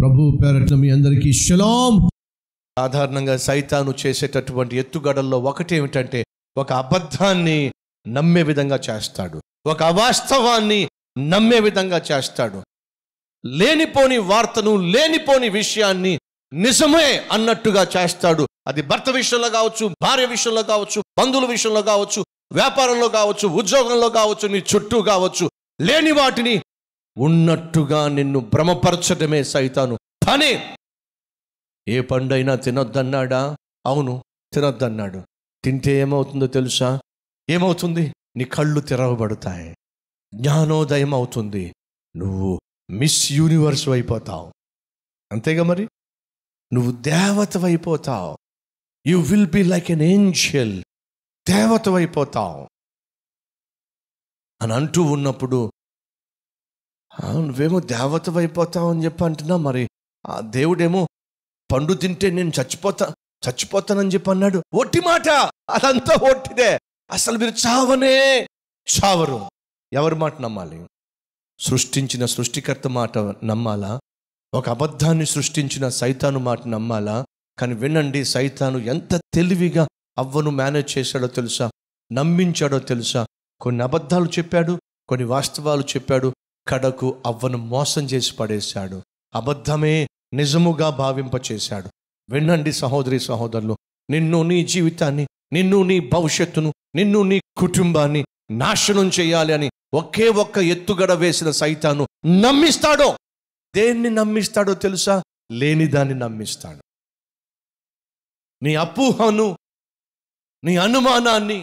ప్రభు పేరట మీ అందరికీ షలాం. సాధారణంగా సైతాను చేసేటటువంటి ఎత్తుగడల్లో ఒకటి ఏమిటంటే, ఒక అబద్ధాన్ని నమ్మే విధంగా చేస్తాడు, ఒక అవాస్తవాన్ని నమ్మే విధంగా చేస్తాడు, లేనిపోని వార్తను లేనిపోని విషయాన్ని నిజమే అన్నట్టుగా చేస్తాడు. అది భర్త విషయంలో కావచ్చు, భార్య విషయంలో కావచ్చు, బంధువుల విషయంలో కావచ్చు, వ్యాపారంలో కావచ్చు, ఉద్యోగంలో కావచ్చు, నీ చుట్టూ కావచ్చు. లేని వాటిని ఉన్నట్టుగా నిన్ను భ్రమపరచడమే సైతాను. కానీ ఏ పండైనా తినొద్దన్నాడా? అవును, తినొద్దన్నాడు. తింటే ఏమవుతుందో తెలుసా? ఏమవుతుంది? నీ కళ్ళు తెరవబడతాయి, జ్ఞానోదయం అవుతుంది, నువ్వు మిస్ యూనివర్స్ అయిపోతావు. అంతేగా మరి, నువ్వు దేవతవైపోతావు. You will be like an angel, దేవతవైపోతావు అని అంటూ ఉన్నప్పుడు, నువ్వేమో దేవతవైపోతావు అని చెప్పి అంటున్నా, మరి ఆ దేవుడేమో పండు తింటే నేను చచ్చిపోతానని చెప్పి అన్నాడు. ఒట్టి మాట, అదంతా ఒట్టిదే. అసలు మీరు చావనే చావరు. ఎవరి మాట నమ్మాలి? సృష్టించిన సృష్టికర్త మాట నమ్మాలా, ఒక అబద్ధాన్ని సృష్టించిన సైతాను మాట నమ్మాలా? కానీ వినండి, సైతాను ఎంత తెలివిగా అవ్వను మేనేజ్ చేశాడో తెలుసా, నమ్మించాడో తెలుసా? కొన్ని అబద్ధాలు చెప్పాడు, కొన్ని వాస్తవాలు చెప్పాడు, కడకు అవ్వను మోసం చేసి పడేశాడు, అబద్ధమే నిజముగా భావింపచేశాడు. వినండి సహోదరి సహోదరులు, నిన్ను, నీ జీవితాన్ని, నిన్ను, నీ భవిష్యత్తును, నిన్ను, నీ కుటుంబాన్ని నాశనం చేయాలి అని ఒకే ఒక్క ఎత్తుగడ వేసిన సైతాను నమ్మిస్తాడో. దేన్ని నమ్మిస్తాడో తెలుసా? లేనిదాన్ని నమ్మిస్తాడు. నీ అపోహను, నీ అనుమానాన్ని,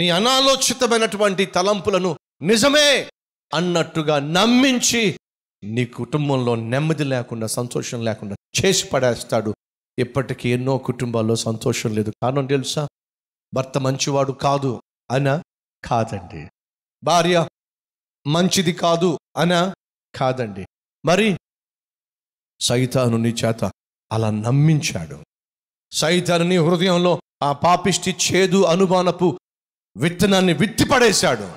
నీ అనాలోచితమైనటువంటి తలంపులను నిజమే అన్నట్టుగా నమ్మించి నీ కుటుంబంలో నెమ్మది లేకుండా, సంతోషం లేకుండా చేసి పడేస్తాడు. ఇప్పటికీ ఎన్నో కుటుంబాల్లో సంతోషం లేదు. కారణం తెలుసా? భర్త మంచివాడు కాదు అనా? కాదండి. భార్య మంచిది కాదు అనా? కాదండి. మరి సైతాను నీ చేత అలా నమ్మించాడు. సైతాను నీ హృదయంలో ఆ పాపిష్టి చేదు అనుమానపు విత్తనాన్ని విత్తి పడేశాడు.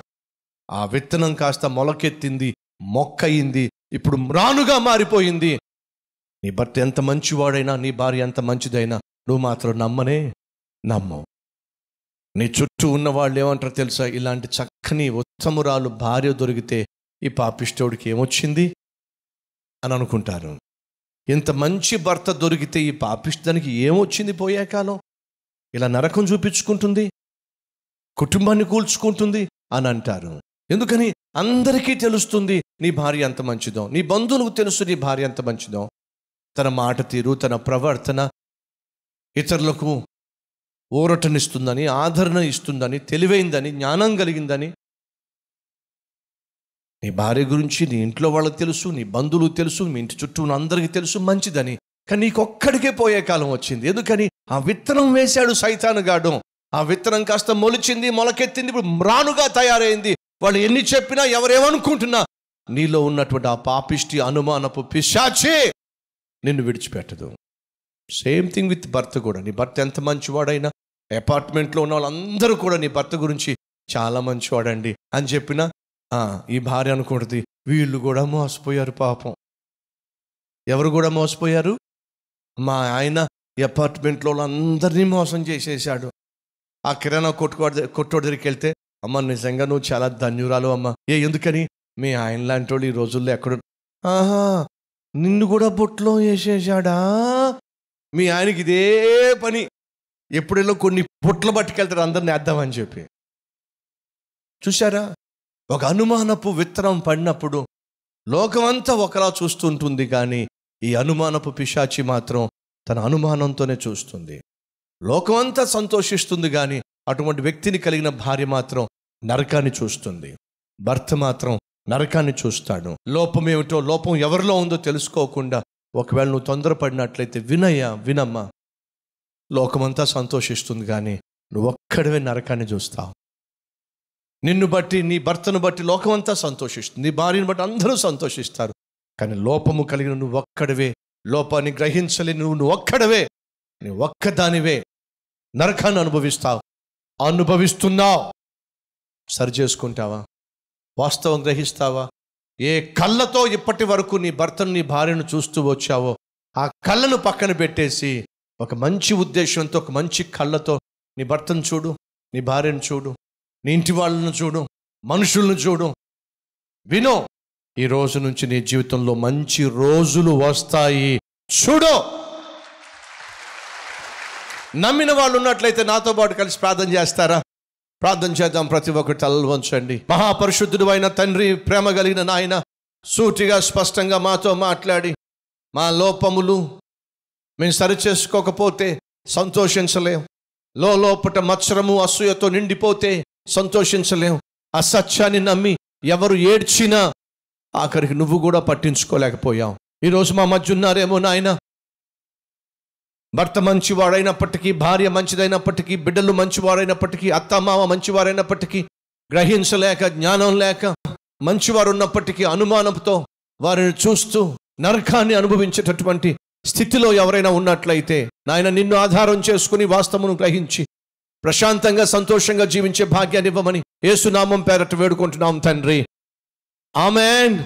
ఆ విత్తనం కాస్త మొలకెత్తింది, మొక్కయింది, ఇప్పుడు మ్రానుగా మారిపోయింది. నీ భర్త ఎంత మంచివాడైనా, నీ భార్య ఎంత మంచిదైనా నువ్వు మాత్రం నమ్మవు. నీ చుట్టూ ఉన్న వాళ్ళు ఏమంటారు తెలుసా? ఇలాంటి చక్కని ఉత్తమురాలు భార్య దొరికితే ఈ పాపిష్టోడికి ఏమొచ్చింది అని అనుకుంటారు. ఇంత మంచి భర్త దొరికితే ఈ పాపిష్టానికి ఏమొచ్చింది? పోయే కాలం ఇలా నరకం చూపించుకుంటుంది, కుటుంబాన్ని కూల్చుకుంటుంది అని అంటారు. ఎందుకని? అందరికీ తెలుస్తుంది నీ భార్య ఎంత మంచిదో, నీ బంధువులకు తెలుసు నీ భార్య ఎంత మంచిదో. తన మాట తీరు, తన ప్రవర్తన ఇతరులకు ఊరటనిస్తుందని, ఆదరణ ఇస్తుందని, తెలివైందని, జ్ఞానం కలిగిందని. నీ భార్య గురించి నీ ఇంట్లో వాళ్ళకి తెలుసు, నీ బంధువులకు తెలుసు, మీ ఇంటి చుట్టూ ఉన్న అందరికీ తెలుసు మంచిదని. కానీ నీకొక్కడికే పోయే కాలం వచ్చింది. ఎందుకని? ఆ విత్తనం వేశాడు సైతానుగాడు. ఆ విత్తనం కాస్త మొలిచింది, మొలకెత్తింది, ఇప్పుడు మ్రానుగా తయారైంది. వాళ్ళు ఎన్ని చెప్పినా, ఎవరేమనుకుంటున్నా, నీలో ఉన్నటువంటి ఆ పాపిష్టి అనుమానపు పిశాచి నిన్ను విడిచిపెట్టదు. సేమ్ థింగ్ విత్ భర్త కూడా. నీ భర్త ఎంత మంచివాడైనా, అపార్ట్మెంట్లో ఉన్న వాళ్ళందరూ కూడా నీ భర్త గురించి చాలా మంచివాడండి అని చెప్పినా, ఈ భార్య అనుకుంటుంది వీళ్ళు కూడా మోసపోయారు పాపం. ఎవరు కూడా మోసపోయారు? మా ఆయన ఈ అపార్ట్మెంట్లో వాళ్ళందరినీ మోసం చేసేసాడు. ఆ కిరాణా కొట్టోడి దగ్గరికి వెళ్తే, అమ్మ నిజంగా నువ్వు చాలా ధన్యురాలు అమ్మ. ఎందుకని? మీ ఆయన లాంటి వాళ్ళు ఈ రోజుల్లో ఎక్కడ? ఆహా, నిన్ను కూడా బొట్లో వేసేసాడా? మీ ఆయనకి ఇదే పని, ఎప్పుడెల్లో కొన్ని బొట్లు పట్టుకెళ్తారు అందరిని వేద్దామని చెప్పి. చూశారా, ఒక అనుమానపు విత్తనం పడినప్పుడు లోకమంతా ఒకలా చూస్తుంటుంది, కానీ ఈ అనుమానపు పిశాచి మాత్రం తన అనుమానంతోనే చూస్తుంది. లోకమంతా సంతోషిస్తుంది, కానీ అటువంటి వ్యక్తిని కలిగిన భార్య మాత్రం నరకాన్ని చూస్తుంది, భర్త మాత్రం నరకాన్ని చూస్తాడు. లోపం ఏమిటో, లోపం ఎవరిలో ఉందో తెలుసుకోకుండా ఒకవేళ నువ్వు తొందరపడినట్లయితే, వినమ్మా, లోకమంతా సంతోషిస్తుంది, కానీ నువ్వు ఒక్కడవే నరకాన్ని చూస్తావు. నిన్ను బట్టి, నీ భర్తను బట్టి లోకమంతా సంతోషిస్తుంది, నీ భార్యను బట్టి అందరూ సంతోషిస్తారు. కానీ లోపము కలిగిన నువ్వు ఒక్కడవే, లోపాన్ని గ్రహించలే నువ్వు ఒక్కడవే, నీ ఒక్కదానివే నరకాన్ని అనుభవిస్తున్నావు. సరి చేసుకుంటావా? వాస్తవం గ్రహిస్తావా? ఏ కళ్ళతో ఇప్పటి వరకు నీ భర్తను నీ భార్యను చూస్తూ వచ్చావో ఆ కళ్ళను పక్కన పెట్టేసి ఒక మంచి ఉద్దేశంతో ఒక మంచి కళ్ళతో నీ భర్తను చూడు, నీ భార్యను చూడు, నీ ఇంటి వాళ్ళను చూడు, మనుషులను చూడు. వినో, ఈ రోజు నుంచి నీ జీవితంలో మంచి రోజులు వస్తాయి. చూడు, నమ్మిన వాళ్ళు ఉన్నట్లయితే నాతో పాటు కలిసి ప్రార్థన చేస్తారా? ప్రార్థన చేద్దాం. ప్రతి ఒక్కరు తలలు వంచండి. మహాపరిశుద్ధుడు అయిన తండ్రి, ప్రేమ కలిగిన నాయన, సూటిగా స్పష్టంగా మాతో మాట్లాడి మా లోపములు మేము సరిచేసుకోకపోతే సంతోషించలేం. లోపట మత్సరము అసూయతో నిండిపోతే సంతోషించలేం. ఆ సత్యాన్ని నమ్మి ఎవరు ఏడ్చినా ఆఖరికి నువ్వు కూడా పట్టించుకోలేకపోయావు. ఈరోజు మా మధ్య ఉన్నారేమో నాయన, భర్త మంచివాడైనప్పటికీ, భార్య మంచిదైనప్పటికీ, బిడ్డలు మంచివారైనప్పటికీ, అత్తమామ మంచివారైనప్పటికీ, గ్రహించలేక జ్ఞానం లేక మంచివారు ఉన్నప్పటికీ అనుమానంతో వారిని చూస్తూ నరకాన్ని అనుభవించేటటువంటి స్థితిలో ఎవరైనా ఉన్నట్లయితే నాయన, నిన్ను ఆధారం చేసుకుని వాస్తవమును గ్రహించి ప్రశాంతంగా సంతోషంగా జీవించే భాగ్యాన్ని ఇవ్వమని యేసునామం పేరట వేడుకుంటున్నాం తండ్రి. ఆమెన్.